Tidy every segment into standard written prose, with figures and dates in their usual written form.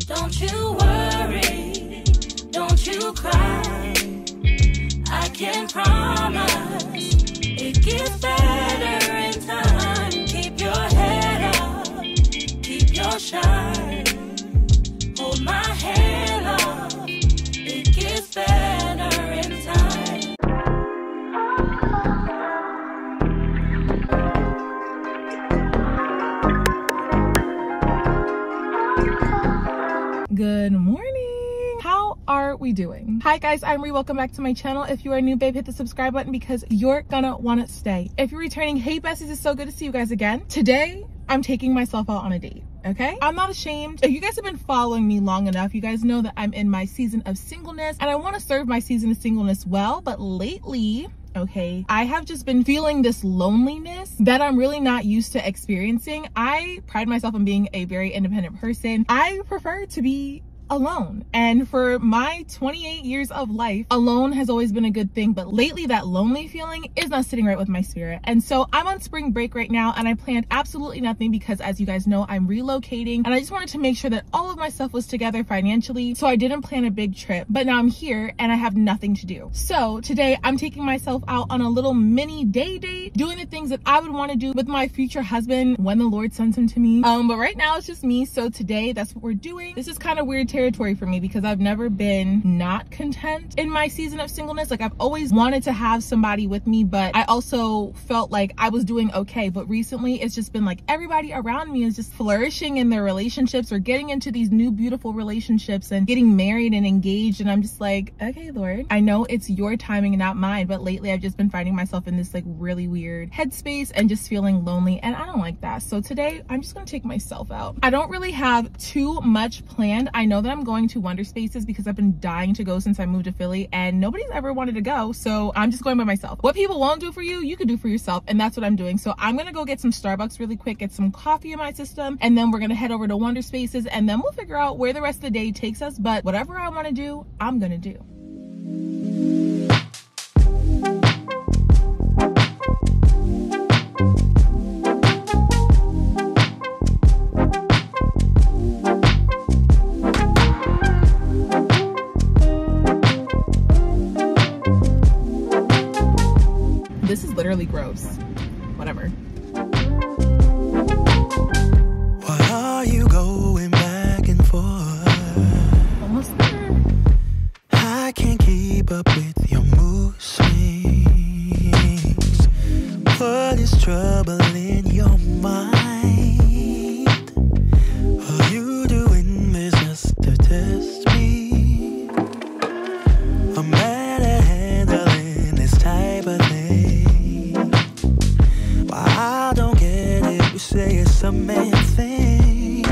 Don't you worry, don't you cry. I can promise it gets better in time. Keep your head up, keep your shine. Hold my hand up, it gets better in time. Good morning. How are we doing? Hi guys, I'm Ree. Welcome back to my channel. If you are new, babe, hit the subscribe button because you're gonna wanna stay. If you're returning, hey besties, it's so good to see you guys again. Today, I'm taking myself out on a date. Okay, I'm not ashamed. If you guys have been following me long enough, you guys know that I'm in my season of singleness and I want to serve my season of singleness well, but lately, okay, I have just been feeling this loneliness that I'm really not used to experiencing. I pride myself on being a very independent person. I prefer to be alone, and for my 28 years of life, alone has always been a good thing, but lately that lonely feeling is not sitting right with my spirit. And so I'm on spring break right now and I planned absolutely nothing because, as you guys know, I'm relocating and I just wanted to make sure that all of my stuff was together financially, so I didn't plan a big trip. But now I'm here and I have nothing to do, so today I'm taking myself out on a little mini day date, doing the things that I would want to do with my future husband when the Lord sends him to me, but right now it's just me. So today that's what we're doing. This is kind of weird territory for me because I've never been not content in my season of singleness. Like, I've always wanted to have somebody with me, but I also felt like I was doing okay. But recently it's just been like everybody around me is just flourishing in their relationships or getting into these new beautiful relationships and getting married and engaged, and I'm just like, okay Lord, I know it's your timing and not mine, but lately I've just been finding myself in this like really weird headspace and just feeling lonely, and I don't like that. So today I'm just gonna take myself out. I don't really have too much planned. I know that I'm going to Wonder Spaces because I've been dying to go since I moved to Philly and nobody's ever wanted to go, so I'm just going by myself. What people won't do for you, you can do for yourself, and that's what I'm doing. So I'm gonna go get some Starbucks really quick, get some coffee in my system, and then we're gonna head over to Wonder Spaces and then we'll figure out where the rest of the day takes us. But whatever I want to do, I'm gonna do. This is literally gross. Whatever. Why are you going back and forth? Almost there. I can't keep up with your mood swings. What is trouble in your mind? Are you doing this just to test me? I'm mad at handling this type of thing. I don't get it, you say it's a man thing.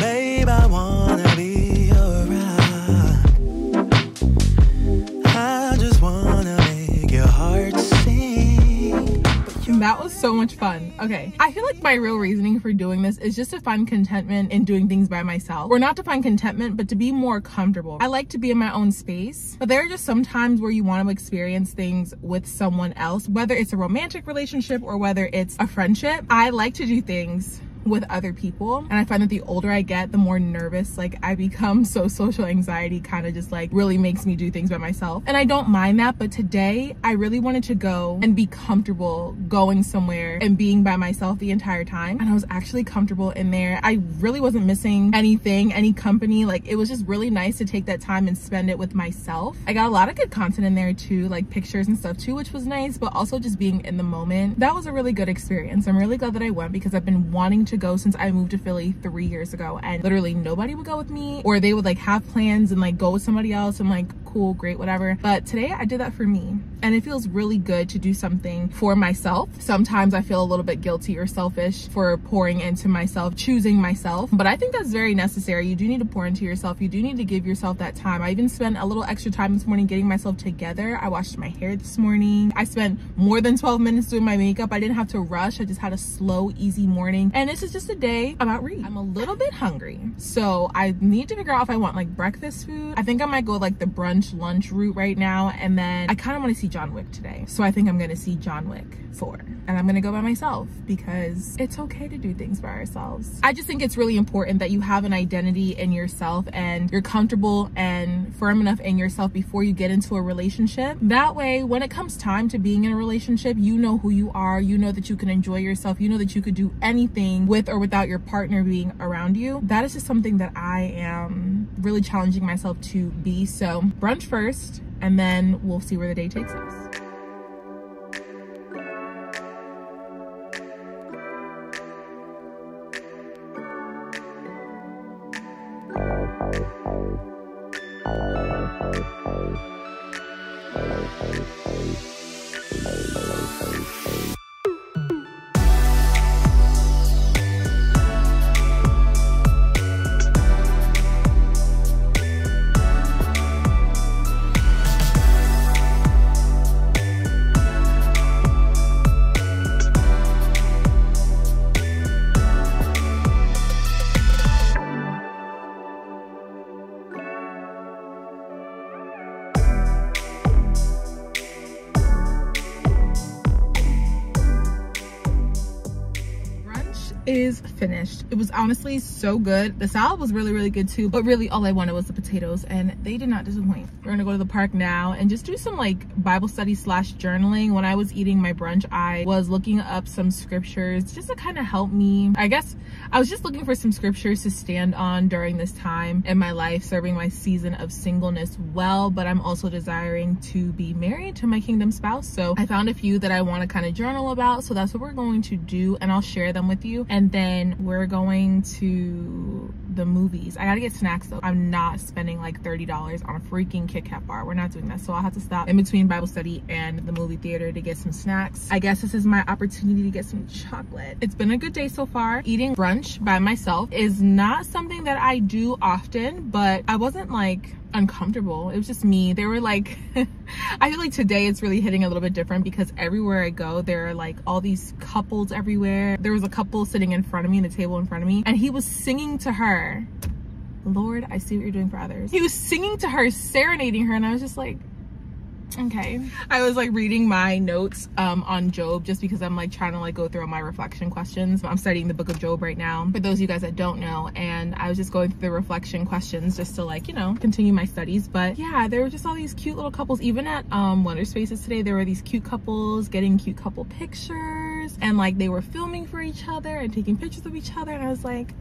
Babe, I wanna be your rock. I just wanna make your heart sing. That was so much fun. Okay, I feel like my real reasoning for doing this is just to find contentment in doing things by myself. Or not to find contentment, but to be more comfortable. I like to be in my own space, but there are just some times where you want to experience things with someone else, whether it's a romantic relationship or whether it's a friendship. I like to do things with other people, and I find that the older I get, the more nervous like I become. So social anxiety kind of just like really makes me do things by myself, and I don't mind that. But today I really wanted to go and be comfortable going somewhere and being by myself the entire time, and I was actually comfortable in there. I really wasn't missing anything, any company. Like, it was just really nice to take that time and spend it with myself. I got a lot of good content in there too, like pictures and stuff too, which was nice, but also just being in the moment. That was a really good experience. I'm really glad that I went because I've been wanting to go since I moved to Philly 3 years ago, and literally nobody would go with me, or they would like have plans and like go with somebody else. I'm like, cool, great, whatever. But today I did that for me, and it feels really good to do something for myself. Sometimes I feel a little bit guilty or selfish for pouring into myself, choosing myself, but I think that's very necessary. You do need to pour into yourself. You do need to give yourself that time. I even spent a little extra time this morning getting myself together. I washed my hair this morning. I spent more than 12 minutes doing my makeup. I didn't have to rush. I just had a slow, easy morning, and this is just a day about Ree. I'm a little bit hungry, so I need to figure out if I want like breakfast food. I think I might go like the brunch lunch route right now. And then I kind of want to see John Wick today. So I think I'm going to see John Wick 4. And I'm going to go by myself because it's okay to do things by ourselves. I just think it's really important that you have an identity in yourself and you're comfortable and firm enough in yourself before you get into a relationship. That way, when it comes time to being in a relationship, you know who you are. You know that you can enjoy yourself. You know that you could do anything with or without your partner being around you. That is just something that I am really challenging myself to be. So brunch first, and then we'll see where the day takes us. Is finished. It was honestly so good. The salad was really good too, but really all I wanted was the potatoes and they did not disappoint. We're gonna go to the park now and just do some like Bible study slash journaling. When I was eating my brunch, I was looking up some scriptures just to kind of help me. I guess I was just looking for some scriptures to stand on during this time in my life, serving my season of singleness well, but I'm also desiring to be married to my kingdom spouse. So I found a few that I want to kind of journal about. So that's what we're going to do and I'll share them with you. And then we're going to the movies. I gotta get snacks though. I'm not spending like $30 on a freaking Kit Kat bar. We're not doing that. So I'll have to stop in between Bible study and the movie theater to get some snacks. I guess this is my opportunity to get some chocolate. It's been a good day so far. Eating brunch by myself is not something that I do often, but I wasn't like uncomfortable. It was just me. They were like I feel like today it's really hitting a little bit different because everywhere I go there are like all these couples everywhere. There was a couple sitting in front of me in the table in front of me and he was singing to her, Lord, I see what you're doing for others. He was singing to her, serenading her, and I was just like, okay. I was like reading my notes on Job just because I'm like trying to like go through all my reflection questions. I'm studying the book of Job right now for those of you guys that don't know, and I was just going through the reflection questions just to like, you know, continue my studies. But yeah, there were just all these cute little couples. Even at Wonder Spaces today there were these cute couples getting cute couple pictures and like they were filming for each other and taking pictures of each other, and I was like,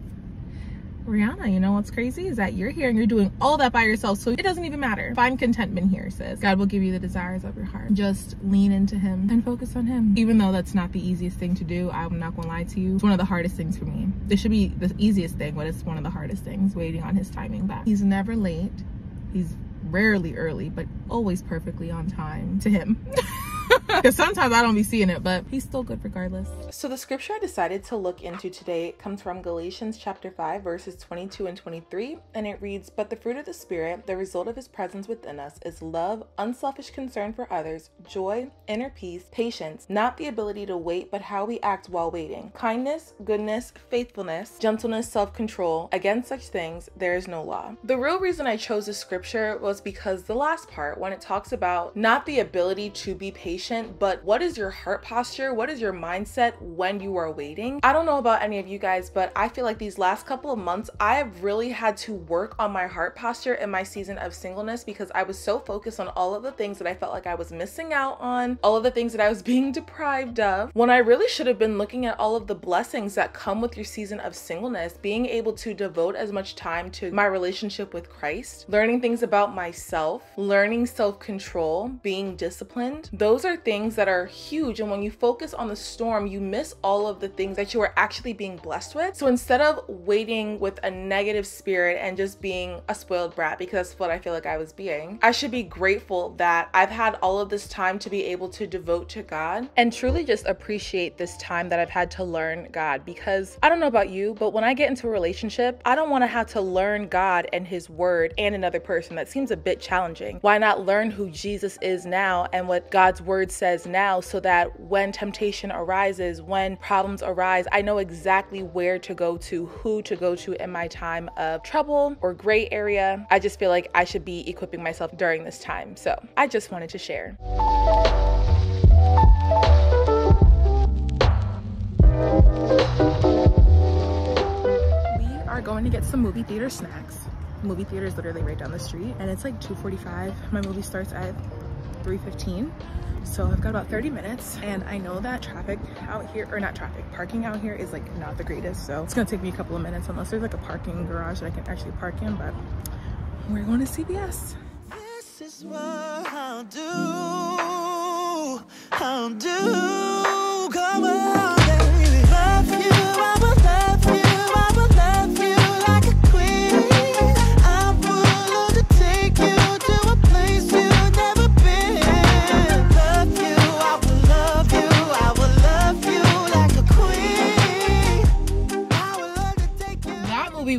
Rihanna, you know what's crazy is that you're here and you're doing all that by yourself, so it doesn't even matter. Find contentment here, sis. God will give you the desires of your heart. Just lean into him and focus on him. Even though that's not the easiest thing to do, I'm not gonna lie to you, it's one of the hardest things for me. This should be the easiest thing, but it's one of the hardest things, waiting on his timing back. He's never late, he's rarely early, but always perfectly on time to him. Because sometimes I don't be seeing it, but he's still good regardless. So the scripture I decided to look into today comes from Galatians chapter 5 verses 22 and 23, and it reads, "But the fruit of the Spirit, the result of his presence within us, is love, unselfish concern for others, joy, inner peace, patience, not the ability to wait but how we act while waiting, kindness, goodness, faithfulness, gentleness, self-control. Against such things there is no law." The real reason I chose this scripture was because the last part, when it talks about not the ability to be patient, but what is your heart posture? What is your mindset when you are waiting? I don't know about any of you guys, but I feel like these last couple of months, I have really had to work on my heart posture in my season of singleness because I was so focused on all of the things that I felt like I was missing out on, all of the things that I was being deprived of, when I really should have been looking at all of the blessings that come with your season of singleness, being able to devote as much time to my relationship with Christ, learning things about myself, learning self-control, being disciplined. Those are things that are huge, and when you focus on the storm you miss all of the things that you are actually being blessed with. So instead of waiting with a negative spirit and just being a spoiled brat, because that's what I feel like I was being, I should be grateful that I've had all of this time to be able to devote to God and truly just appreciate this time that I've had to learn God. Because I don't know about you, but when I get into a relationship I don't want to have to learn God and his word and another person. That seems a bit challenging. Why not learn who Jesus is now and what God's word says says now, so that when temptation arises, when problems arise, I know exactly where to go to, who to go to in my time of trouble or gray area. I just feel like I should be equipping myself during this time. So I just wanted to share. Going to get some movie theater snacks. Movie theater is literally right down the street, and it's like 2:45. My movie starts at 3:15, so I've got about 30 minutes, and I know that parking out here is like not the greatest, so it's gonna take me a couple of minutes unless there's like a parking garage that I can actually park in. But we're going to CVS. This is what I'll do. Come on.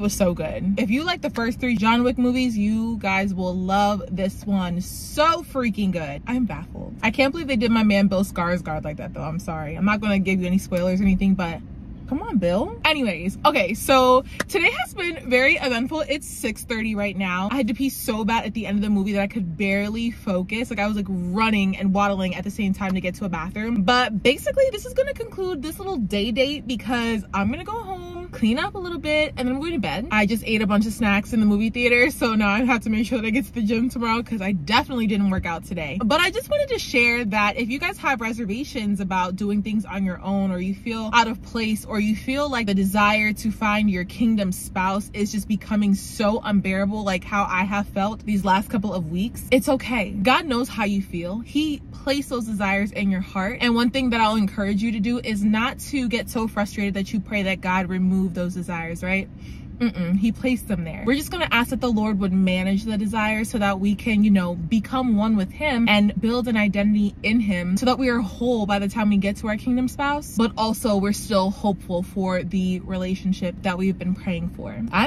Was so good. If you like the first three John Wick movies, you guys will love this one. So freaking good. I'm baffled. I can't believe they did my man Bill Skarsgård like that, though. I'm sorry. I'm not gonna give you any spoilers or anything, but come on, Bill. Anyways, okay, so today has been very eventful. It's 6:30 right now. I had to pee so bad at the end of the movie that I could barely focus. Like I was like running and waddling at the same time to get to a bathroom. But basically this is gonna conclude this little day date, because I'm gonna go home, clean up a little bit, and then I'm going to bed. I just ate a bunch of snacks in the movie theater, so now I have to make sure that I get to the gym tomorrow, because I definitely didn't work out today. But I just wanted to share that if you guys have reservations about doing things on your own, or you feel out of place, or you feel like the desire to find your kingdom spouse is just becoming so unbearable, like how I have felt these last couple of weeks, it's okay. God knows how you feel. He placed those desires in your heart. And one thing that I'll encourage you to do is not to get so frustrated that you pray that God remove those desires, right? He placed them there. We're just gonna ask that the Lord would manage the desire so that we can, you know, become one with him and build an identity in him, so that we are whole by the time we get to our kingdom spouse, but also we're still hopeful for the relationship that we've been praying for. I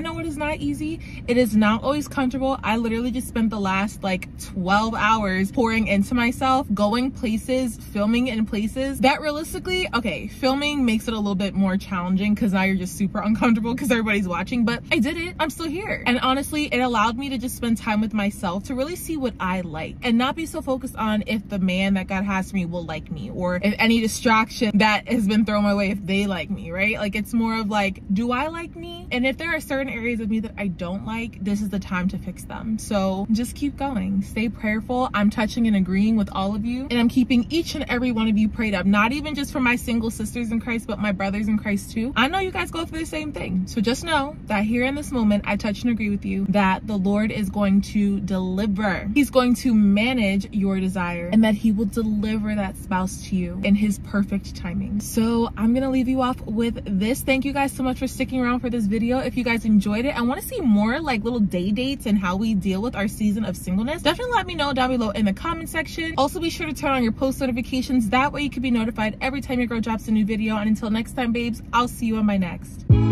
know it is not easy. It is not always comfortable. I literally just spent the last like 12 hours pouring into myself, going places, filming in places that realistically, okay, filming makes it a little bit more challenging because now you're just super uncomfortable because everybody's watching, but I did it. I'm still here. And honestly, it allowed me to just spend time with myself to really see what I like and not be so focused on if the man that God has for me will like me, or if any distraction that has been thrown my way, if they like me, right? Like it's more of like, do I like me? And if there are certain areas of me that I don't like, this is the time to fix them. So just keep going, stay prayerful. I'm touching and agreeing with all of you, and I'm keeping each and every one of you prayed up, not even just for my single sisters in Christ, but my brothers in Christ too. I know you guys go through the same thing. So just know that here in this moment, I touch and agree with you that the Lord is going to deliver. He's going to manage your desire, and that he will deliver that spouse to you in his perfect timing. So I'm gonna leave you off with this. Thank you guys so much for sticking around for this video. If you guys enjoyed it, I want to see more like little day dates and how we deal with our season of singleness. Definitely let me know down below in the comment section. Also be sure to turn on your post notifications. That way you can be notified every time your girl drops a new video. And until next time, babes, I'll see you on my next.